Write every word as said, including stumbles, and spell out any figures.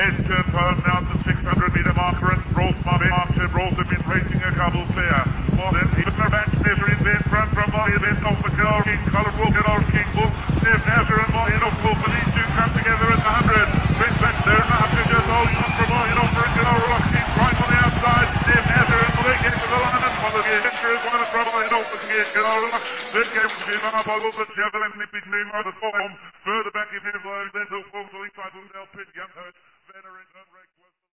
Head turn twelve now to six hundred meter marker and Rolls Marvin after Rolls have been racing a couple there. More than even a match measure in the front from Molly, then off the girl King Colin Wolf and old King Wolf. Steve Nasser and Molly off Wolf, and these two come together at the hundred. Brent back there and the hundred just holding on from Molly off for a girl Rock King right on the outside. Steve Nasser and Molly get to the line and follow the adventure is one of trouble and off the girl Rock. Then came to him on a bottle, but Javelin and Nippy Dream on the form. Further back in him, then to Wolf, the lead side, Woodell Pitt, Young Hurt. Better in the break was